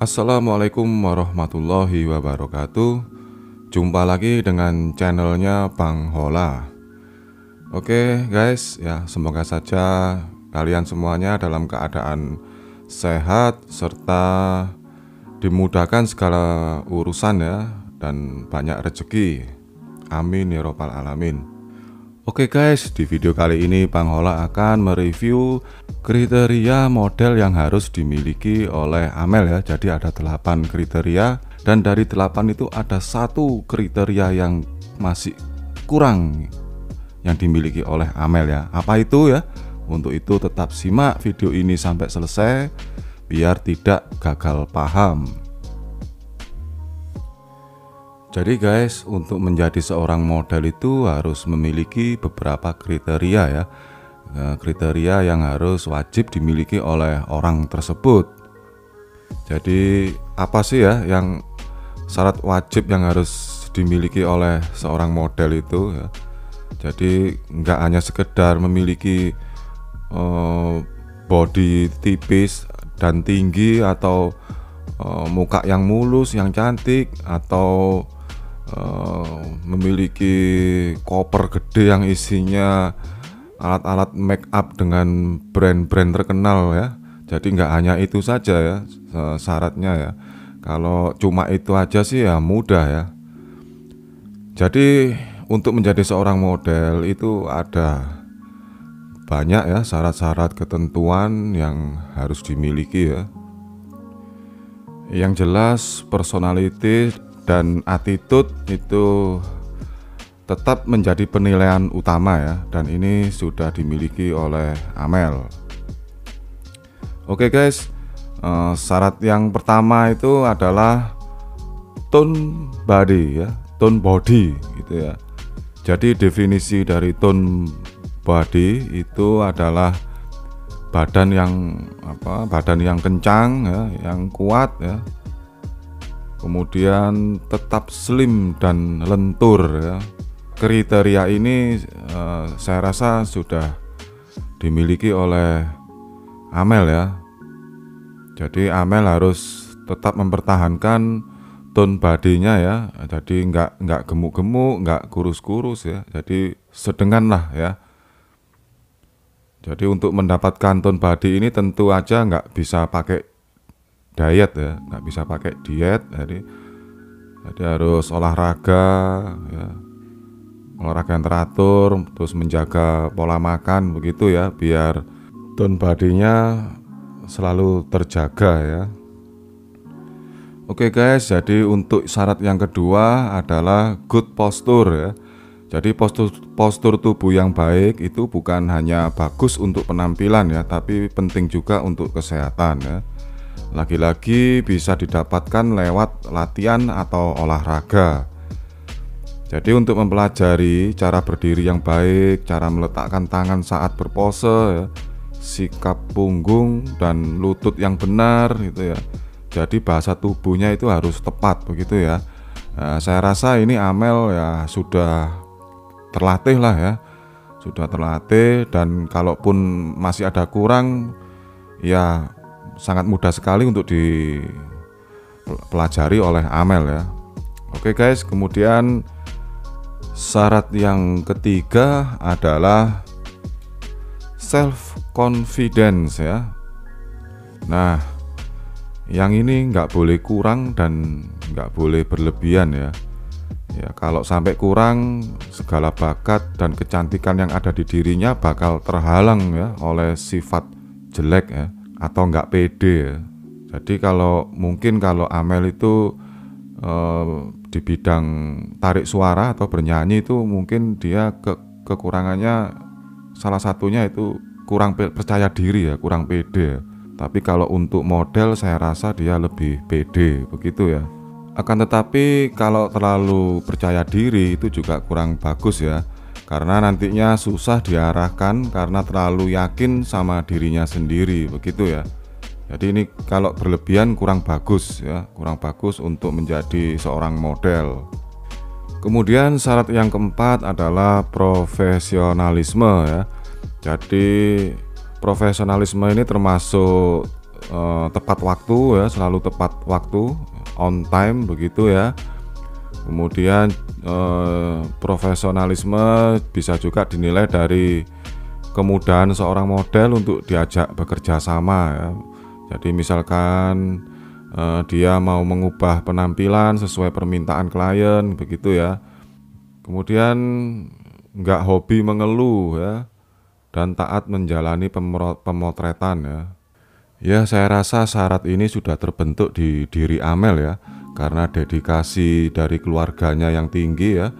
Assalamualaikum warahmatullahi wabarakatuh. Jumpa lagi dengan channelnya Bang Hola. Oke guys, ya semoga saja kalian semuanya dalam keadaan sehat serta dimudahkan segala urusan ya, dan banyak rezeki. Amin ya robbal alamin. Oke guys, di video kali ini Bang Hola akan mereview kriteria model yang harus dimiliki oleh Amel ya. Jadi ada 8 kriteria dan dari 8 itu ada 1 kriteria yang masih kurang yang dimiliki oleh Amel ya. Apa itu ya? Untuk itu tetap simak video ini sampai selesai biar tidak gagal paham. Jadi guys, untuk menjadi seorang model itu harus memiliki beberapa kriteria ya. Kriteria yang harus wajib dimiliki oleh orang tersebut. Jadi apa sih ya yang syarat wajib yang harus dimiliki oleh seorang model itu ya. Jadi nggak hanya sekedar memiliki body tipis dan tinggi atau muka yang mulus, yang cantik, atau memiliki koper gede yang isinya alat-alat make up dengan brand-brand terkenal ya. Jadi nggak hanya itu saja ya syaratnya ya. Kalau cuma itu aja sih ya mudah ya. Jadi untuk menjadi seorang model itu ada banyak ya syarat-syarat ketentuan yang harus dimiliki ya. Yang jelas personality dan attitude itu tetap menjadi penilaian utama ya, dan ini sudah dimiliki oleh Amel. Oke guys, syarat yang pertama itu adalah Toned Body gitu ya. Jadi definisi dari Toned Body itu adalah badan yang kencang ya, yang kuat ya. Kemudian tetap slim dan lentur ya. Kriteria ini saya rasa sudah dimiliki oleh Amel ya. Jadi Amel harus tetap mempertahankan tone badinya ya. Jadi nggak gemuk-gemuk, nggak kurus-kurus ya. Jadi sedengan lah ya. Jadi untuk mendapatkan tone body ini tentu aja nggak bisa pakai diet ya, nggak bisa pakai diet. Jadi harus olahraga ya. Olahraga yang teratur, terus menjaga pola makan begitu ya, biar tone body-nya selalu terjaga ya. Oke guys, jadi untuk syarat yang kedua adalah good posture ya. Jadi postur tubuh yang baik itu bukan hanya bagus untuk penampilan ya, tapi penting juga untuk kesehatan ya. Lagi-lagi bisa didapatkan lewat latihan atau olahraga. Jadi untuk mempelajari cara berdiri yang baik, cara meletakkan tangan saat berpose ya, sikap punggung dan lutut yang benar gitu ya. Jadi bahasa tubuhnya itu harus tepat begitu ya. Nah, saya rasa ini Amel ya sudah terlatih lah ya. Sudah terlatih, dan kalaupun masih ada kurang ya sangat mudah sekali untuk dipelajari oleh Amel ya. Oke guys, kemudian syarat yang ketiga adalah self confidence ya. Nah, yang ini nggak boleh kurang dan nggak boleh berlebihan ya. Ya, kalau sampai kurang, segala bakat dan kecantikan yang ada di dirinya bakal terhalang ya oleh sifat jelek ya, atau nggak pede ya. Jadi kalau mungkin kalau Amel itu di bidang tarik suara atau bernyanyi itu mungkin dia kekurangannya salah satunya itu kurang percaya diri ya, kurang pede. Tapi kalau untuk model saya rasa dia lebih pede begitu ya. Akan tetapi kalau terlalu percaya diri itu juga kurang bagus ya, karena nantinya susah diarahkan karena terlalu yakin sama dirinya sendiri begitu ya. Jadi ini kalau berlebihan kurang bagus ya, kurang bagus untuk menjadi seorang model. Kemudian syarat yang keempat adalah profesionalisme ya. Jadi profesionalisme ini termasuk tepat waktu ya, selalu tepat waktu, on time begitu ya. Kemudian profesionalisme bisa juga dinilai dari kemudahan seorang model untuk diajak bekerja sama ya. Jadi misalkan dia mau mengubah penampilan sesuai permintaan klien begitu ya. Kemudian nggak hobi mengeluh ya, dan taat menjalani pemotretan ya. Ya, saya rasa syarat ini sudah terbentuk di diri Amel ya, karena dedikasi dari keluarganya yang tinggi ya.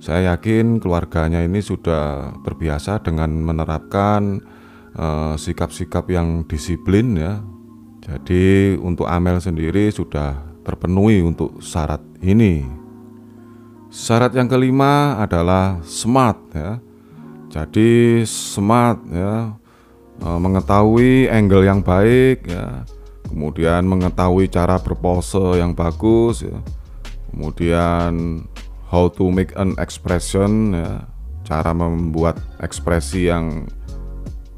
Saya yakin keluarganya ini sudah terbiasa dengan menerapkan sikap-sikap yang disiplin ya. Jadi untuk Amel sendiri sudah terpenuhi untuk syarat ini. Syarat yang kelima adalah smart ya. Jadi smart ya, mengetahui angle yang baik ya, kemudian mengetahui cara berpose yang bagus ya, kemudian how to make an expression ya, cara membuat ekspresi yang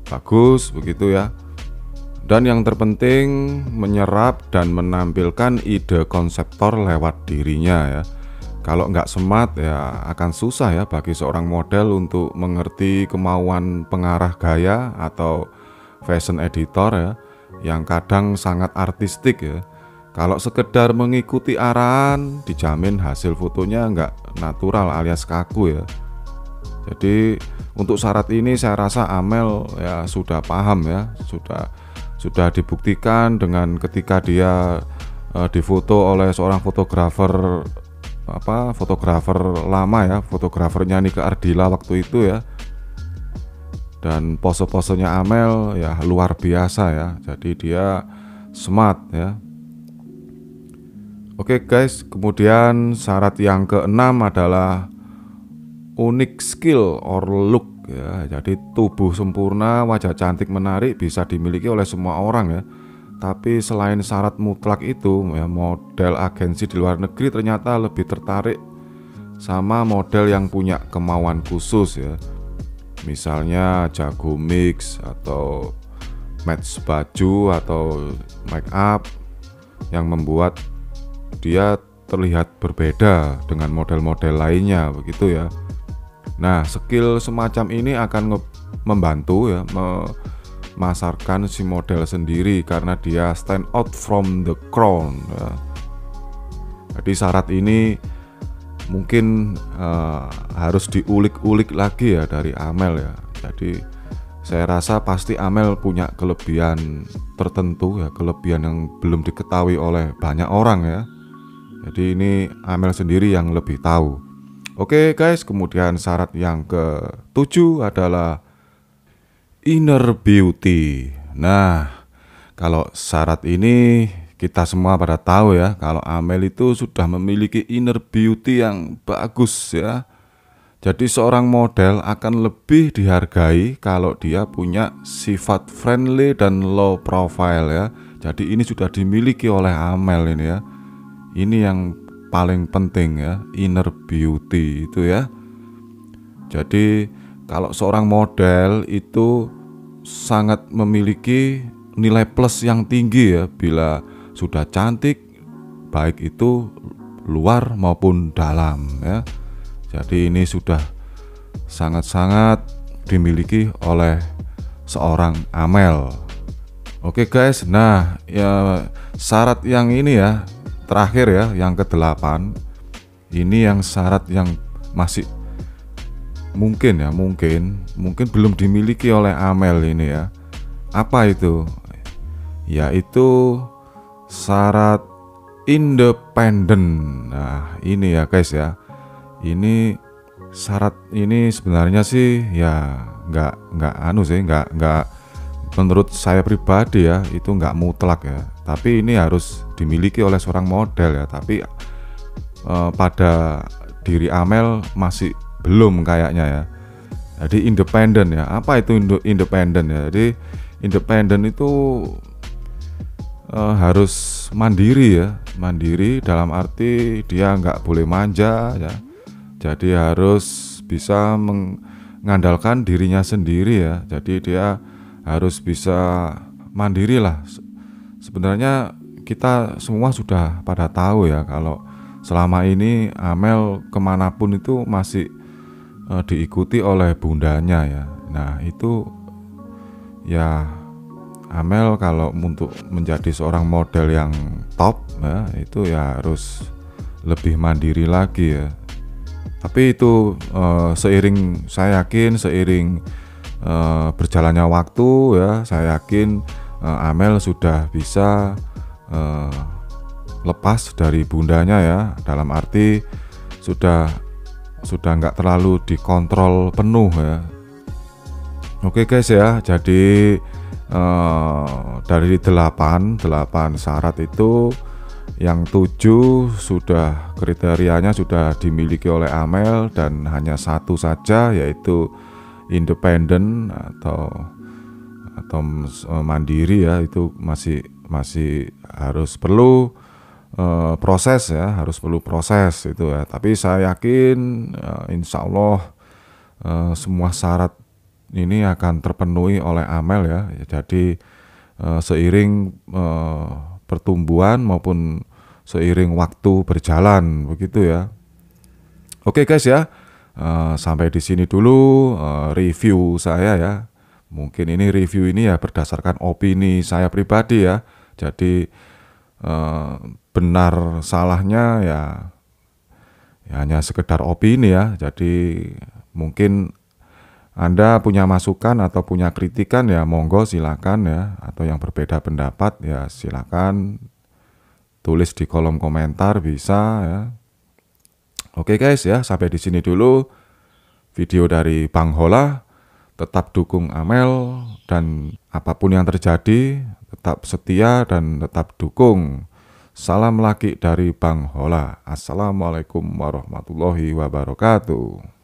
bagus begitu ya, dan yang terpenting menyerap dan menampilkan ide konseptor lewat dirinya ya. Kalau nggak smart ya akan susah ya bagi seorang model untuk mengerti kemauan pengarah gaya atau fashion editor ya, yang kadang sangat artistik ya. Kalau sekedar mengikuti arahan, dijamin hasil fotonya nggak natural alias kaku ya. Jadi untuk syarat ini saya rasa Amel ya sudah paham ya, sudah dibuktikan dengan ketika dia difoto oleh seorang fotografer lama ya, fotografernya Nike Ardila waktu itu ya. Dan pose-posenya Amel ya luar biasa ya. Jadi dia smart ya. Oke guys, kemudian syarat yang keenam adalah unique skill or look ya. Jadi tubuh sempurna, wajah cantik menarik bisa dimiliki oleh semua orang ya. Tapi selain syarat mutlak itu ya, model agensi di luar negeri ternyata lebih tertarik sama model yang punya kemauan khusus ya. Misalnya jago mix atau match baju atau make up, yang membuat dia terlihat berbeda dengan model-model lainnya begitu ya. Nah, skill semacam ini akan membantu ya memasarkan si model sendiri karena dia stand out from the crowd ya. Jadi syarat ini mungkin harus diulik-ulik lagi ya dari Amel ya. Jadi saya rasa pasti Amel punya kelebihan tertentu ya, kelebihan yang belum diketahui oleh banyak orang ya. Jadi ini Amel sendiri yang lebih tahu. Oke guys, kemudian syarat yang ke-7 adalah inner beauty. Nah, kalau syarat ini kita semua pada tahu ya, kalau Amel itu sudah memiliki inner beauty yang bagus ya. Jadi seorang model akan lebih dihargai kalau dia punya sifat friendly dan low profile ya. Jadi ini sudah dimiliki oleh Amel ini ya. Ini yang paling penting ya, inner beauty itu ya. Jadi kalau seorang model itu sangat memiliki nilai plus yang tinggi ya bila sudah cantik, baik itu luar maupun dalam ya. Jadi ini sudah sangat-sangat dimiliki oleh seorang Amel. Oke guys, nah ya, syarat yang ini ya terakhir ya, yang ke-8. Ini yang syarat yang masih mungkin ya, mungkin belum dimiliki oleh Amel ini ya. Apa itu? Yaitu syarat independen. Nah, ini ya guys ya. Ini syarat ini sebenarnya sih ya nggak menurut saya pribadi ya, itu nggak mutlak ya. Tapi ini harus dimiliki oleh seorang model ya. Tapi pada diri Amel masih belum kayaknya ya. Jadi independen ya. Apa itu independen ya? Jadi independen itu harus mandiri ya. Mandiri dalam arti dia nggak boleh manja ya. Jadi harus bisa mengandalkan dirinya sendiri ya. Jadi dia harus bisa mandiri lah Sebenarnya kita semua sudah pada tahu ya kalau selama ini Amel kemanapun itu masih diikuti oleh bundanya ya. Nah itu ya Amel kalau untuk menjadi seorang model yang top ya, itu ya harus lebih mandiri lagi ya. Tapi itu seiring, saya yakin seiring berjalannya waktu ya, saya yakin Amel sudah bisa lepas dari bundanya ya, dalam arti sudah nggak terlalu dikontrol penuh ya. Oke guys ya, jadi dari 8 syarat itu yang 7 sudah kriterianya sudah dimiliki oleh Amel, dan hanya 1 saja yaitu independen atau mandiri ya, itu masih harus perlu proses ya, harus perlu proses itu ya. Tapi saya yakin insya Allah semua syarat ini akan terpenuhi oleh Amel ya. Jadi seiring pertumbuhan maupun seiring waktu berjalan begitu ya. Oke guys ya, sampai di sini dulu review saya ya. Mungkin ini review ini ya berdasarkan opini saya pribadi ya. Jadi benar salahnya ya hanya sekedar opini ya. Jadi mungkin Anda punya masukan atau punya kritikan ya monggo silakan ya, atau yang berbeda pendapat ya silakan tulis di kolom komentar bisa ya. Oke guys ya, sampai di sini dulu video dari Bang Hola. Tetap dukung Amel dan apapun yang terjadi tetap setia dan tetap dukung. Salam laki dari Bang Hola. Assalamualaikum warahmatullahi wabarakatuh.